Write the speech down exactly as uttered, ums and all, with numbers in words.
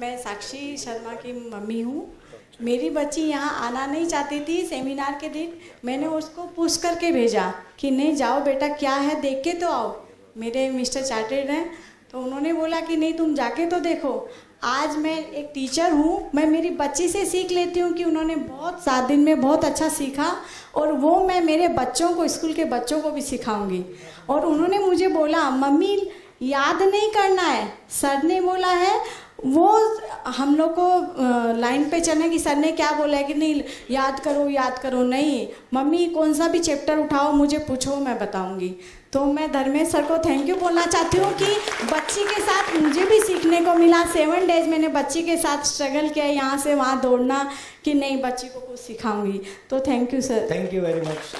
मैं साक्षी शर्मा की मम्मी हूँ। मेरी बच्ची यहाँ आना नहीं चाहती थी सेमिनार के दिन। मैंने उसको पुश करके भेजा कि नहीं जाओ बेटा, क्या है देख के तो आओ। मेरे मिस्टर चार्टर्ड हैं, तो उन्होंने बोला कि नहीं तुम जाके तो देखो। आज मैं एक टीचर हूँ, मैं मेरी बच्ची से सीख लेती हूँ कि उन्होंने बहुत सात दिन में बहुत अच्छा सीखा, और वो मैं मेरे बच्चों को, स्कूल के बच्चों को भी सिखाऊंगी। और उन्होंने मुझे बोला मम्मी याद नहीं करना है, सर ने बोला है। वो हम लोग को लाइन पे चलना कि सर ने क्या बोला है कि नहीं याद करो याद करो, नहीं मम्मी कौन सा भी चैप्टर उठाओ मुझे पूछो मैं बताऊंगी। तो मैं धर्मेश सर को थैंक यू बोलना चाहती हूँ कि बच्ची के साथ मुझे भी सीखने को मिला। सेवन डेज मैंने बच्ची के साथ स्ट्रगल किया, यहाँ से वहाँ दौड़ना कि नहीं बच्ची को कुछ सिखाऊंगी। तो thank you sir, thank you very much.